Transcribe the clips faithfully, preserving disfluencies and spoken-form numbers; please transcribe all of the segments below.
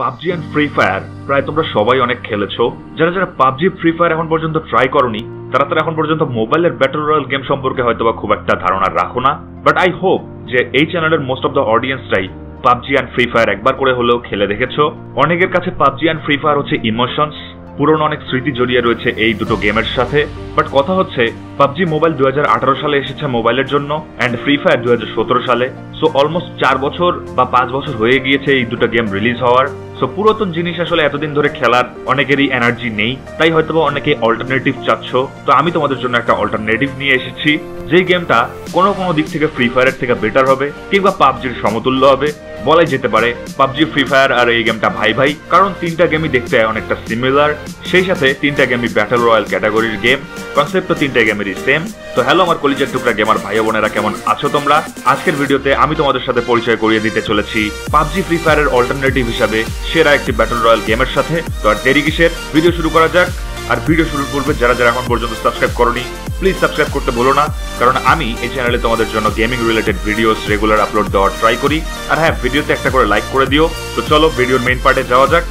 PUBG and free fire প্রায় তোমরা সবাই অনেক খেলেছো। যারা যারা পাবজি ফ্রি ফায়ার এখন পর্যন্ত ট্রাই করনি, তারা তারা এখন পর্যন্ত মোবাইলের ব্যাটল রয়্যাল গেম সম্পর্কে হয়তোবা খুব একটা ধারণা রাখো না। বাট আই হোপ যে এই চ্যানেলের মোস্ট অফ দ্য অডিয়েন্সটাই পাবজি এন্ড ফ্রি ফায়ার একবার করে হলেও খেলে দেখেছো। অনেকের কাছে পাবজি এন্ড ফ্রি ফায়ার হচ্ছে ইমোশনস, পুরনো অনেক স্মৃতি জড়িয়ে রয়েছে এই দুটো গেমের সাথে। বাট কথা হচ্ছে পাবজি মোবাইল দুই হাজার আঠারো সালে এসেছে মোবাইলের জন্য, অ্যান্ড ফ্রি ফায়ার দুই হাজার সতেরো সালে। সো অলমোস্ট চার বছর বা পাঁচ বছর হয়ে গিয়েছে এই দুটো গেম রিলিজ হওয়ার। সো পুরাতন জিনিস আসলে এতদিন ধরে খেলার অনেকেরই এনার্জি নেই, তাই হয়তো অনেকে অল্টারনেটিভ চাচ্ছ। তো আমি তোমাদের জন্য একটা অল্টারনেটিভ নিয়ে এসেছি, যেই গেমটা কোনো কোনো দিক থেকে ফ্রি ফায়ারের থেকে বেটার হবে কিংবা পাবজির সমতুল্য হবে। বলাই যেতে পারে পাবজি ফ্রি ফায়ার আর এই গেমটা ভাই ভাই, কারণ তিনটা গেমই দেখতে অনেকটা সিমিলার, সেই সাথে তিনটা গেমই ব্যাটল রয়্যাল ক্যাটাগরির গেম, কনসেপ্ট তো তিনটা গেমেরই সেম। তো হ্যালো আমার কলিজার টুকরা গেমার ভাই বোনেরা, কেমন আছো তোমরা? আজকের ভিডিওতে আমি তোমাদের সাথে পরিচয় করিয়ে দিতে চলেছি পাবজি ফ্রি ফায়ারের অল্টারনেটিভ হিসাবে সেরা একটি ব্যাটল রয়্যাল গেমের সাথে। তো আর দেরি কিসের, ভিডিও শুরু করা যাক। আর ভিডিও শুরুর পূর্বে যারা যারা এখন পর্যন্ত সাবস্ক্রাইব করনি, প্লিজ সাবস্ক্রাইব করতে ভুলো না, কারণ আমি এই চ্যানেলে তোমাদের জন্য gaming related videos regular upload দেওয়ার ট্রাই করি। আর হ্যাঁ, ভিডিওতে একটা করে লাইক করে দিও। তো চলো ভিডিওর মেইন পার্টে যাওয়া যাক।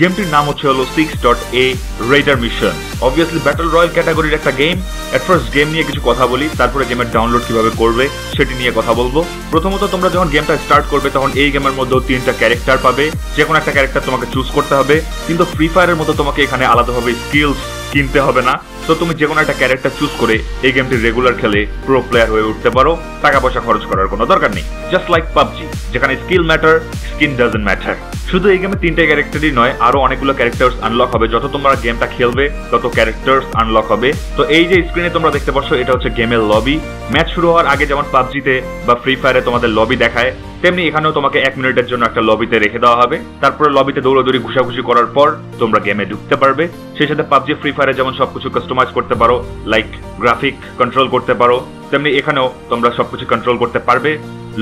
গেমটির নাম হচ্ছে হলো six dot a Raider Mission। Obviously battle royale ক্যাটাগরির একটা গেম। এট ফার্স্ট গেম নিয়ে কিছু কথা বলি, তারপরে গেমের ডাউনলোড কিভাবে করবে সেটি নিয়ে কথা বলবো। প্রথমত তোমরা যখন গেমটা স্টার্ট করবে তখন এই গেমের মধ্যে তিনটা ক্যারেক্টার পাবে, যে কোনো একটা ক্যারেক্টার তোমাকে চুজ করতে হবে। কিন্তু ফ্রি ফায়ারের মতো তোমাকে এখানে আলাদাভাবে স্কিলস কিনতে হবে না, তো তুমি যে কোনো একটা ক্যারেক্টার চুজ করে এই গেমটি রেগুলার খেলে প্রো প্লেয়ার হয়ে উঠতে পারো। টাকা পয়সা খরচ করার কোনো দরকার নেই, জাস্ট লাইক পাবজি, যেখানে skill matter, skin doesn't matter. শুধু এই গেমে তিনটে ক্যারেক্টারই নয়, আরো অনেকগুলো ক্যারেক্টার্স আনলক হবে। যত তোমরা গেমটা খেলবে তত ক্যারেক্টার্স আনলক হবে। তো এই যে স্ক্রিনে তোমরা দেখতে পাচ্ছ, এটা হচ্ছে গেমের লবি। ম্যাচ শুরু হওয়ার আগে যেমন পাবজিতে বা ফ্রি ফায়ারে তোমাদের লবি দেখায়, তেমনি এখানেও তোমাকে এক মিনিটের জন্য একটা লবিতে রেখে দেওয়া হবে। তারপরে লবিতে দৌড়াদৌড়ি ঘুষাঘুষি করার পর তোমরা গেমে ঢুকতে পারবে। সেই সাথে পাবজি ফ্রি ফায়ারে যেমন সবকিছু কাস্টমাইজ করতে পারো, লাইক গ্রাফিক কন্ট্রোল করতে পারো, তেমনি এখানেও তোমরা সবকিছু কন্ট্রোল করতে পারবে।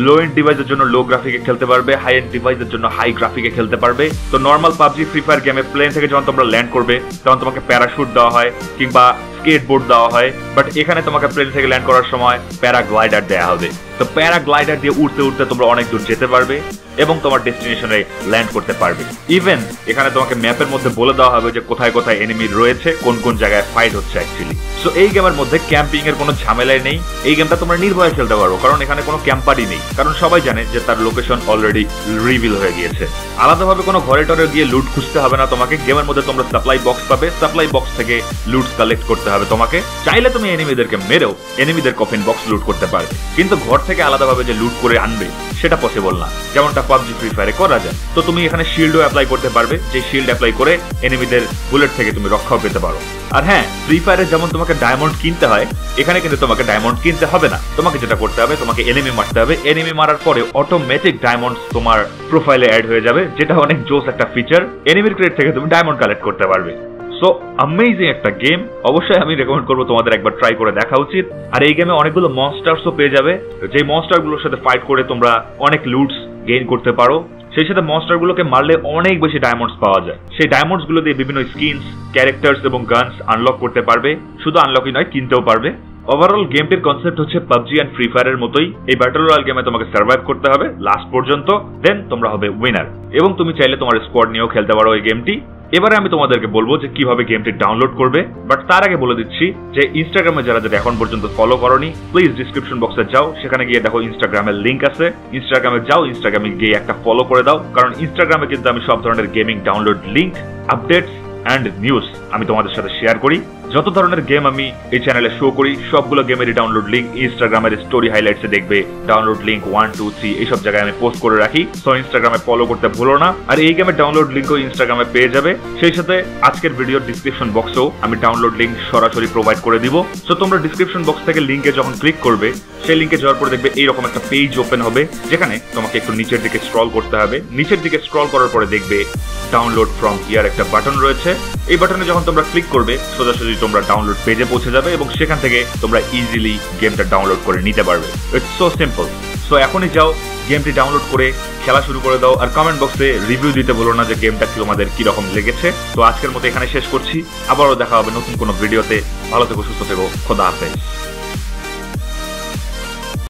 লো এন্ড ডিভাইসের জন্য লো গ্রাফিকে খেলতে পারবে, হাই এন্ড ডিভাইসের জন্য হাই গ্রাফিকে খেলতে পারবে। তো নর্মাল পাবজি ফ্রি ফায়ার গেমে প্লেন থেকে যখন তোমরা ল্যান্ড করবে তখন তোমাকে প্যারাশুট দেওয়া হয় কিংবা স্কেটবোর্ড দেওয়া হয়, বাট এখানে তোমাকে প্লেন থেকে ল্যান্ড করার সময় প্যারাগ্লাইডার দেওয়া হবে। তো প্যারাগ্লাইডার দিয়ে উঠতে উঠতে তোমরা অনেক দূর যেতে পারবে এবং তোমার ডেস্টিনেশনে ল্যান্ড করতে পারবে। ইভেন এখানে তোমাকে ম্যাপের মধ্যে বলে দেওয়া হবে যে কোথায় কোথায় এনিমি রয়েছে, কোন কোন জায়গায় ফাইট হচ্ছে অ্যাকচুয়ালি। সো এই গেমের মধ্যে ক্যাম্পিং এর কোনো ঝামেলাই নেই, এই গেমটা তোমরা নির্ভয়ে খেলতে পারো, কারণ এখানে কোনো ক্যাম্পারই নেই, কারণ সবাই জানে যে তার লোকেশন অলরেডি রিভিল হয়ে গিয়েছে। আলাদাভাবে কোনো ঘরে টরে গিয়ে লুট খুঁজতে হবে না তোমাকে। গেমের মধ্যে তোমরা সাপ্লাই বক্স পাবে, সাপ্লাই বক্স থেকে লুট কালেক্ট করতে হবে তোমাকে। চাইলে তুমি এনিমিদেরকে মেরেও এনিমিদের কফিন বক্স লুট করতে পারবে, কিন্তু ঘর থেকে আলাদাভাবে যে লুট করে আনবে সেটা পসিবল না, যেমনটা পাবজি ফ্রি ফায়ারে করা যায়। তো তুমি এখানে শিল্ডও অ্যাপ্লাই করতে পারবে, যে শিল্ড অ্যাপ্লাই করে এনিমিদের বুলেট থেকে তুমি রক্ষাও পেতে পারো। আর হ্যাঁ, ফ্রি ফায়ারে যেমন তোমাকে ডায়মন্ড কিনতে হয়, এখানে কিন্তু তোমাকে ডায়মন্ড কিনতে হবে না। তোমাকে যেটা করতে হবে, তোমাকে এনিমি মারতে হবে, এনিমি মারার পরে অটোমেটিক ডায়মন্ড তোমার প্রোফাইলে অ্যাড হয়ে যাবে, যেটা অনেক জোস একটা ফিচার। এনিমির ক্রেট থেকে তুমি ডায়মন্ড কালেক্ট করতে পারবে। সো অ্যামেজিং একটা গেম, অবশ্যই আমি রেকমেন্ড করবো, তোমাদের একবার ট্রাই করে দেখা উচিত। আর এই গেমে অনেকগুলো মনস্টার্সও পেয়ে যাবে, যে মনস্টারগুলোর সাথে ফাইট করে তোমরা অনেক লুটস গেইন করতে পারো। সেই সাথে মনস্টারগুলোকে মারলে অনেক বেশি ডায়মন্ডস পাওয়া যায়, সেই ডায়মন্ডস গুলো দিয়ে বিভিন্ন স্কিনস, ক্যারেক্টার্স এবং গানস আনলক করতে পারবে। শুধু আনলকই নয়, কিনতেও পারবে। ওভারঅল গেমটির কনসেপ্ট হচ্ছে পাবজি এন্ড ফ্রি ফায়ারের মতোই, এই ব্যাটল রয়্যাল গেমে তোমাকে সার্ভাইভ করতে হবে লাস্ট পর্যন্ত, দেন তোমরা হবে উইনার। এবং তুমি চাইলে তোমার স্কোয়াড নিয়েও খেলতে পারো এই গেমটি। এবারে আমি তোমাদেরকে বলবো যে কিভাবে গেমটি ডাউনলোড করবে, বাট তার আগে বলে দিচ্ছি যে ইনস্টাগ্রামে যারা যারা এখন পর্যন্ত ফলো করনি, প্লিজ ডিসক্রিপশন বক্সে যাও, সেখানে গিয়ে দেখো ইনস্টাগ্রামের লিংক আছে। ইনস্টাগ্রামে যাও, ইনস্টাগ্রামে গিয়ে একটা ফলো করে দাও, কারণ ইনস্টাগ্রামে কিন্তু আমি সব ধরনের gaming download link, updates and news আমি তোমাদের সাথে শেয়ার করি। যত ধরনের গেম আমি এই চ্যানেলে শো করি সবগুলো গেমেরই ডাউনলোড লিঙ্ক ইনস্টাগ্রামের স্টোরি হাইলাইটসে দেখবে। Download link one two three এইসব জায়গায় আমি পোস্ট করে রাখি, সো ইনস্টাগ্রামে ফলো করতে ভুলো না। আর এই গেমের ডাউনলোড লিঙ্কও ইনস্টাগ্রামে পেয়ে যাবে। সেই সাথে আজকের ভিডিওর ডিসক্রিপশন বক্সেও আমি ডাউনলোড লিঙ্ক সরাসরি প্রোভাইড করে দিব। সো তোমরা ডিসক্রিপশন বক্স থেকে লিঙ্কে যখন ক্লিক করবে, সেই লিঙ্কে যাওয়ার পরে দেখবে এইরকম একটা পেজ ওপেন হবে, যেখানে তোমাকে একটু নিচের দিকে স্ক্রল করতে হবে। নিচের দিকে স্ক্রল করার পরে দেখবে ডাউনলোড ফ্রম হিয়ার একটা বাটন রয়েছে। এই বাটনে যখন তোমরা ক্লিক করবে সোজাসুজি তোমরা ডাউনলোড পেজে পৌঁছে যাবে এবং সেখান থেকে তোমরা ইজিলি গেমটা ডাউনলোড করে নিতে পারবে। It's so simple. সো এখনই যাও, গেমটি ডাউনলোড করে খেলা শুরু করে দাও। আর কমেন্ট বক্সে রিভিউ দিতে বলো না যে গেমটা তোমাদের কি রকম লেগেছে। তো আজকের মতো এখানে শেষ করছি, আবারও দেখা হবে নতুন কোনো ভিডিওতে। ভালো থেকো, সুস্থ থেকো, খোদা হাফেজ।